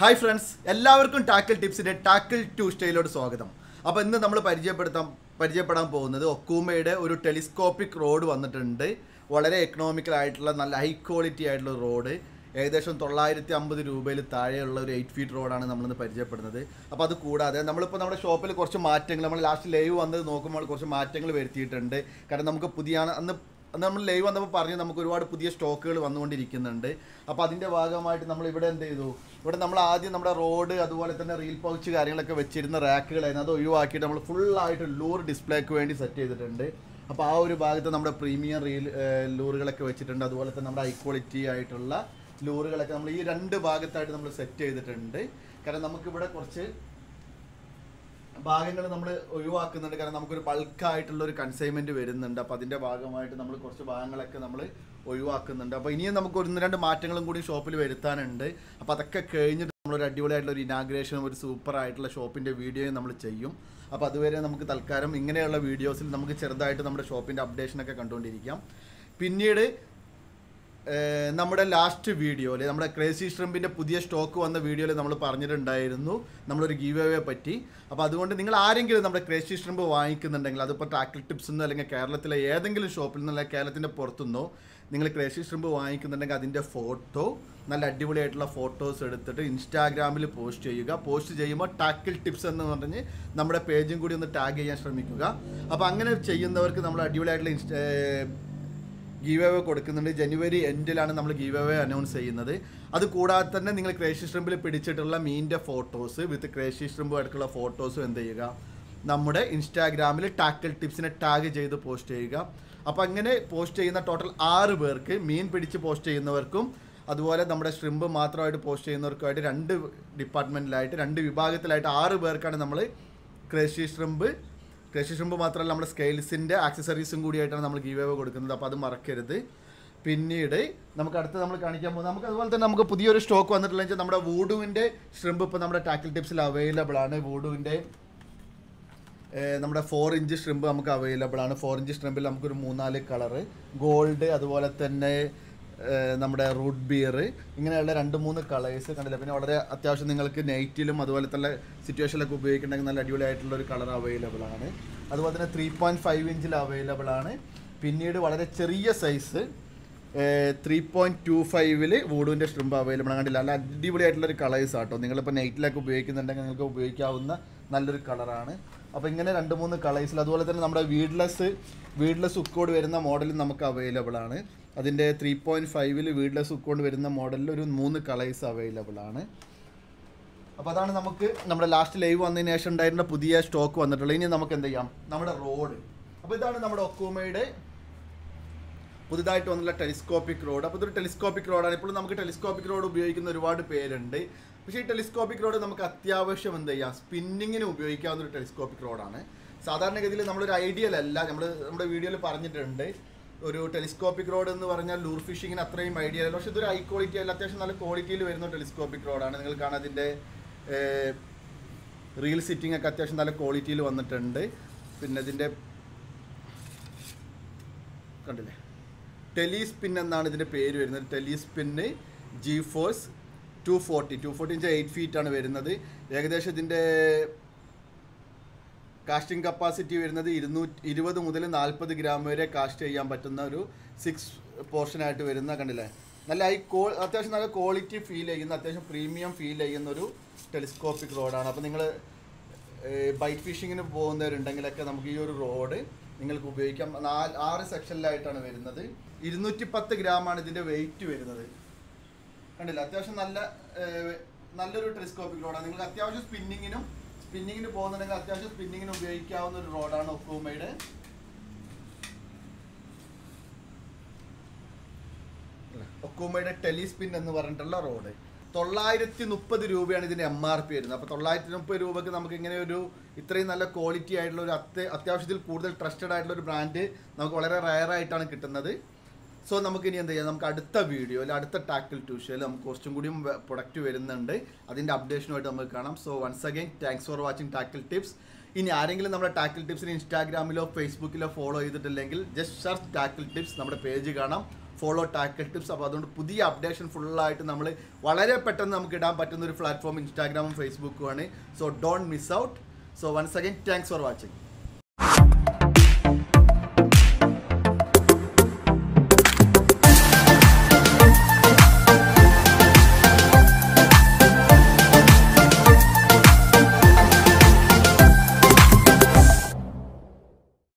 Hi friends, എല്ലാവർക്കും tackle ടിപ്സിന്റെ tackle ട്യൂസ്ഡേയിലോട്ട് സ്വാഗതം. അപ്പോൾ ഇന്ന് നമ്മൾ പരിചയപ്പെടാൻ പോകുന്നത് ഒക്കൂമയുടെ ഒരു ടെലിസ്കോപ്പിക് റോഡ് വന്നിട്ടുണ്ട്. വളരെ എക്കണോമിക്കൽ ആയിട്ടുള്ള നല്ല ഹൈ ക്വാളിറ്റി ആയിട്ടുള്ള റോഡ്. ഏകദേശം 950 രൂപയിൽ താഴെയുള്ള ഒരു 8 ഫീറ്റ് റോഡാണ് നമ്മൾ ഇന്ന് പരിചയപ്പെടുന്നത്. അപ്പോൾ അത് കൂടാതെ നമ്മളിപ്പോൾ നമ്മുടെ ഷോപ്പിൽ കുറച്ച് മാറ്റങ്ങൾ നമ്മൾ ലാസ്റ്റ് ലൈവ് വന്നത് നോക്കുമ്പോൾ കുറച്ച് മാറ്റങ്ങൾ വരുത്തിയിട്ടുണ്ട്. കാരണം നമുക്ക് നമ്മൾ ലൈവ് വന്നപ്പോൾ പറഞ്ഞു നമുക്ക് ഒരുപാട് പുതിയ സ്റ്റോക്കുകൾ വന്നുകൊണ്ടിരിക്കുന്നുണ്ട്. അപ്പോൾ അതിൻ്റെ ഭാഗമായിട്ട് നമ്മൾ ഇവിടെ എന്ത് ചെയ്തു, ഇവിടെ നമ്മൾ ആദ്യം നമ്മുടെ റോഡ് അതുപോലെ തന്നെ റീൽ പൗച്ച് കാര്യങ്ങളൊക്കെ വെച്ചിരുന്ന റാക്കുകളായിരുന്നു, അത് ഒഴിവാക്കിയിട്ട് നമ്മൾ ഫുള്ളായിട്ട് ലൂർ ഡിസ്പ്ലേക്ക് വേണ്ടി സെറ്റ് ചെയ്തിട്ടുണ്ട്. അപ്പോൾ ആ ഒരു ഭാഗത്ത് നമ്മുടെ പ്രീമിയം റീൽ ലൂറുകളൊക്കെ വെച്ചിട്ടുണ്ട്. അതുപോലെ തന്നെ നമ്മുടെ ഹൈ ക്വാളിറ്റി ആയിട്ടുള്ള ലൂറുകളൊക്കെ നമ്മൾ ഈ രണ്ട് ഭാഗത്തായിട്ട് നമ്മൾ സെറ്റ് ചെയ്തിട്ടുണ്ട്. കാരണം നമുക്കിവിടെ കുറച്ച് ഭാഗങ്ങൾ നമ്മൾ ഒഴിവാക്കുന്നുണ്ട്, കാരണം നമുക്കൊരു ബൾക്കായിട്ടുള്ളൊരു കൺസൈൻമെൻറ്റ് വരുന്നുണ്ട്. അപ്പോൾ അതിൻ്റെ ഭാഗമായിട്ട് നമ്മൾ കുറച്ച് ഭാഗങ്ങളൊക്കെ നമ്മൾ ഒഴിവാക്കുന്നുണ്ട്. അപ്പോൾ ഇനിയും നമുക്ക് 1-2 മാറ്റങ്ങളും കൂടി ഷോപ്പിൽ വരുത്താനുണ്ട്. അപ്പോൾ അതൊക്കെ കഴിഞ്ഞിട്ട് നമ്മളൊരു അടിപൊളിയായിട്ടുള്ളൊരു ഇനാഗ്രേഷനും ഒരു സൂപ്പറായിട്ടുള്ള ഷോപ്പിൻ്റെ വീഡിയോയും നമ്മൾ ചെയ്യും. അപ്പോൾ അതുവരെ നമുക്ക് തൽക്കാലം ഇങ്ങനെയുള്ള വീഡിയോസിൽ നമുക്ക് ചെറുതായിട്ട് നമ്മുടെ ഷോപ്പിൻ്റെ അപ്ഡേഷനൊക്കെ കണ്ടുകൊണ്ടിരിക്കാം. പിന്നീട് നമ്മുടെ ലാസ്റ്റ് വീഡിയോയിൽ നമ്മുടെ ക്രേസി ഷ്രിമ്പിൻ്റെ പുതിയ സ്റ്റോക്ക് വന്ന വീഡിയോയിൽ നമ്മൾ പറഞ്ഞിട്ടുണ്ടായിരുന്നു നമ്മളൊരു ഗീവ് അവേ പറ്റി. അപ്പോൾ അതുകൊണ്ട് നിങ്ങൾ ആരെങ്കിലും നമ്മുടെ ക്രേസി ഷ്രിമ്പ് വാങ്ങിക്കുന്നുണ്ടെങ്കിൽ, അതിപ്പോൾ ടാക്കിൾ ടിപ്സ് എന്നോ അല്ലെങ്കിൽ കേരളത്തിലെ ഏതെങ്കിലും ഷോപ്പിൽ നിന്നോ അല്ലെങ്കിൽ കേരളത്തിൻ്റെ പുറത്തുനിന്നോ നിങ്ങൾ ക്രേസി ഷ്രിമ്പ് വാങ്ങിക്കുന്നുണ്ടെങ്കിൽ അതിൻ്റെ ഫോട്ടോ, നല്ല അടിപൊളിയായിട്ടുള്ള ഫോട്ടോസ് എടുത്തിട്ട് ഇൻസ്റ്റാഗ്രാമിൽ പോസ്റ്റ് ചെയ്യുക. പോസ്റ്റ് ചെയ്യുമ്പോൾ ടാക്കിൾ ടിപ്സ് എന്ന് പറഞ്ഞ് നമ്മുടെ പേജും കൂടി ഒന്ന് ടാഗ് ചെയ്യാൻ ശ്രമിക്കുക. അപ്പോൾ അങ്ങനെ ചെയ്യുന്നവർക്ക് നമ്മൾ അടിപൊളിയായിട്ടുള്ള ഗീവ് അവേ കൊടുക്കുന്നുണ്ട്. ജനുവരി എൻഡിലാണ് നമ്മൾ ഗീവ് അവേ അനൗൺസ് ചെയ്യുന്നത്. അത് കൂടാതെ തന്നെ നിങ്ങൾ ക്രേസി ഷ്രിമ്പിൽ പിടിച്ചിട്ടുള്ള മീൻ്റെ ഫോട്ടോസ് വിത്ത് ക്രേസി ഷ്രിമ്പുമായിട്ടുള്ള ഫോട്ടോസും എന്ത് ചെയ്യുക, നമ്മുടെ ഇൻസ്റ്റാഗ്രാമിൽ ടാക്കിൾ ടിപ്സിനെ ടാഗ് ചെയ്ത് പോസ്റ്റ് ചെയ്യുക. അപ്പോൾ അങ്ങനെ പോസ്റ്റ് ചെയ്യുന്ന ടോട്ടൽ 6 പേർക്ക്, മീൻ പിടിച്ച് പോസ്റ്റ് ചെയ്യുന്നവർക്കും അതുപോലെ നമ്മുടെ ഷ്രിമ്പ് മാത്രമായിട്ട് പോസ്റ്റ് ചെയ്യുന്നവർക്കുമായിട്ട് 2 വിഭാഗത്തിലായിട്ട് 6 പേർക്കാണ് നമ്മൾ ക്രേസി ഷ്രിമ്പ് മാത്രമല്ല നമ്മുടെ സ്കെയിൽസിൻ്റെ ആക്സസറീസും കൂടിയായിട്ടാണ് നമ്മൾ ഗീവ് അവേ കൊടുക്കുന്നത്. അപ്പോൾ അത് മറക്കരുത്. പിന്നീട് നമുക്ക് അടുത്ത് നമ്മൾ കാണിക്കാൻ പോകുന്നത്, നമുക്ക് അതുപോലെ തന്നെ നമുക്ക് പുതിയൊരു സ്റ്റോക്ക് വന്നിട്ടുള്ളത് നമ്മുടെ വൂഡുവിൻ്റെ ഷ്രിമ്പ് ഇപ്പോൾ നമ്മുടെ ടാക്കിൾ ടിപ്സിൽ അവൈലബിൾ ആണ്. വൂഡുവിൻ്റെ നമ്മുടെ 4 ഇഞ്ച് ഷ്രിമ്പ് നമുക്ക് അവൈലബിൾ ആണ്. 4 ഇഞ്ച് ഷ്രിമ്പിൽ നമുക്കൊരു 3-4 കളറ്, ഗോൾഡ്, അതുപോലെ തന്നെ നമ്മുടെ റൂട്ട് ബിയർ, ഇങ്ങനെയുള്ള 2-3 കളേഴ്സ് കണ്ടില്ല. പിന്നെ വളരെ അത്യാവശ്യം നിങ്ങൾക്ക് നൈറ്റിലും അതുപോലെ തന്നെ സിറ്റുവേഷനിലൊക്കെ ഉപയോഗിക്കണമെങ്കിൽ നല്ല അടിപൊളിയായിട്ടുള്ളൊരു കളർ അവൈലബിൾ ആണ്. അതുപോലെ തന്നെ 3.5 ഇഞ്ചിൽ അവൈലബിൾ ആണ്. പിന്നീട് വളരെ ചെറിയ സൈസ് 3.25-ൽ വൂഡുവിൻ്റെ ഷ്രിമ്പ് അവൈലബിൾ ആണ്. കണ്ടില്ല, നല്ല അടിപൊളിയായിട്ടുള്ളൊരു കളേഴ്സ് ആട്ടോ. നിങ്ങളിപ്പോൾ നൈറ്റിലൊക്കെ ഉപയോഗിക്കുന്നുണ്ടെങ്കിൽ നിങ്ങൾക്ക് ഉപയോഗിക്കാവുന്ന നല്ലൊരു കളറാണ്. അപ്പോൾ ഇങ്ങനെ 2-3 കളേഴ്സിൽ അതുപോലെ തന്നെ നമ്മുടെ വീഡ്ലെസ് ഉക്കോട് വരുന്ന മോഡലും നമുക്ക് അവൈലബിൾ ആണ്. അതിൻ്റെ 3.5-ൽ വീഡ്ലെസ് ഉക്കോട് വരുന്ന മോഡലിൽ ഒരു 3 കളേഴ്സ് അവൈലബിൾ ആണ്. അപ്പോൾ അതാണ് നമുക്ക് നമ്മുടെ ലാസ്റ്റ് ലൈവ് വന്നതിന് ശേഷം ഉണ്ടായിരുന്ന പുതിയ സ്റ്റോക്ക് വന്നിട്ടുള്ളത്. ഇനി നമുക്ക് എന്ത് ചെയ്യാം, നമ്മുടെ റോഡ്. അപ്പോൾ ഇതാണ് നമ്മുടെ ഒക്കൂമയുടെ പുതുതായിട്ട് വന്നുള്ള ടെലിസ്കോപ്പിക് റോഡ്. അപ്പോൾ ഇതൊരു ടെലിസ്കോപ്പിക് റോഡാണ്. ഇപ്പോൾ നമുക്ക് ടെലിസ്കോപ്പിക് റോഡ് ഉപയോഗിക്കുന്ന ഒരുപാട് പേരുണ്ട്. പക്ഷേ ഈ ടെലിസ്കോപ്പിക് റോഡ് നമുക്ക് അത്യാവശ്യം എന്ത് ചെയ്യുക, സ്പിന്നിങ്ങിന് ഉപയോഗിക്കാവുന്ന ഒരു ടെലിസ്കോപ്പിക് റോഡാണ്. സാധാരണഗതിയിൽ നമ്മളൊരു ഐഡിയൽ അല്ല, നമ്മുടെ വീഡിയോയിൽ പറഞ്ഞിട്ടുണ്ട് ഒരു ടെലിസ്കോപ്പിക് റോഡ് എന്ന് പറഞ്ഞാൽ ലൂർ ഫിഷിങ്ങിന് അത്രയും ഐഡിയ അല്ല. പക്ഷേ ഇതൊരു ഹൈ ക്വാളിറ്റി അല്ല, അത്യാവശ്യം നല്ല ക്വാളിറ്റിയിൽ വരുന്ന ടെലിസ്കോപ്പിക് റോഡാണ്. നിങ്ങൾ കാണാം അതിൻ്റെ റീൽ സിറ്റിംഗ് ഒക്കെ അത്യാവശ്യം നല്ല ക്വാളിറ്റിയിൽ വന്നിട്ടുണ്ട്. പിന്നെ ഇതിൻ്റെ കണ്ടില്ലേ ടെലിസ്പിൻ എന്നാണ് ഇതിൻ്റെ പേര് വരുന്നത്. ടെലിസ്പിന് G-Force 240 ഇഞ്ച് 8 ഫീറ്റാണ് വരുന്നത്. ഏകദേശം ഇതിൻ്റെ കാസ്റ്റിംഗ് കപ്പാസിറ്റി വരുന്നത് 220 മുതൽ 40 ഗ്രാം വരെ കാസ്റ്റ് ചെയ്യാൻ പറ്റുന്ന ഒരു 6 പോർഷനായിട്ട് വരുന്ന കണ്ടില്ലേ നല്ല അത്യാവശ്യം നല്ല ക്വാളിറ്റി ഫീൽ ചെയ്യുന്ന അത്യാവശ്യം പ്രീമിയം ഫീൽ ചെയ്യുന്നൊരു ടെലിസ്കോപ്പിക് റോഡാണ്. അപ്പോൾ നിങ്ങൾ ബൈറ്റ് ഫിഷിങ്ങിന് പോകുന്നവരുണ്ടെങ്കിലൊക്കെ നമുക്ക് ഈ ഒരു റോഡ് നിങ്ങൾക്ക് ഉപയോഗിക്കാം. 6 സെക്ഷനിലായിട്ടാണ് വരുന്നത്. 210 ഗ്രാമാണ് ഇതിൻ്റെ വെയിറ്റ് വരുന്നത്. കണ്ടില്ല, അത്യാവശ്യം നല്ലൊരു ടെലിസ്കോപ്പിക് റോഡാണ്. നിങ്ങൾക്ക് അത്യാവശ്യം സ്പിന്നിങ്ങിന് പോകുന്നുണ്ടെങ്കിൽ അത്യാവശ്യം സ്പിന്നിങ്ങിന് ഉപയോഗിക്കാവുന്ന ഒരു റോഡാണ് ഒക്കൂമയുടെ. ടെലിസ്പിൻ എന്ന് പറഞ്ഞിട്ടുള്ള റോഡ് 930 രൂപയാണ് ഇതിൻ്റെ MRP വരുന്നത്. അപ്പോൾ 930 രൂപയ്ക്ക് നമുക്ക് ഇങ്ങനെ ഒരു ഇത്രയും നല്ല ക്വാളിറ്റി ആയിട്ടുള്ള ഒരു അത്യാവശ്യത്തിൽ കൂടുതൽ ട്രസ്റ്റഡ് ആയിട്ടുള്ള ഒരു ബ്രാൻഡ് നമുക്ക് വളരെ റയറായിട്ടാണ് കിട്ടുന്നത്. സോ നമുക്കിനി എന്ത് ചെയ്യാം, നമുക്ക് അടുത്ത വീഡിയോയിൽ അടുത്ത ടാക്കിൾ ട്യൂസ്ഡേയിൽ നമുക്ക് കുറച്ചും കൂടിയും പ്രൊഡക്റ്റ് വരുന്നുണ്ട്. അതിൻ്റെ അപ്ഡേഷനുമായിട്ട് നമുക്ക് കാണാം. So once again thanks for watching tackle tips. ഇനി ആരെങ്കിലും നമ്മുടെ ടാക്കിൾ ടിപ്സിന് ഇൻസ്റ്റാഗ്രാമിലോ ഫേസ്ബുക്കിലോ ഫോളോ ചെയ്തിട്ടില്ലെങ്കിൽ ജസ്റ്റ് സെർച്ച് ടാക്കിൾ ടിപ്സ്, നമ്മുടെ പേജ് കാണാം. follow Tackle Tips. അപ്പോൾ അതുകൊണ്ട് പുതിയ അപ്ഡേഷൻ ഫുള്ളായിട്ട് നമ്മൾ വളരെ പെട്ടെന്ന് നമുക്ക് ഇടാൻ പറ്റുന്ന ഒരു പ്ലാറ്റ്ഫോം ഇൻസ്റ്റാഗ്രാമും ഫേസ്ബുക്കുമാണ്. So don't miss out. So once again thanks for watching.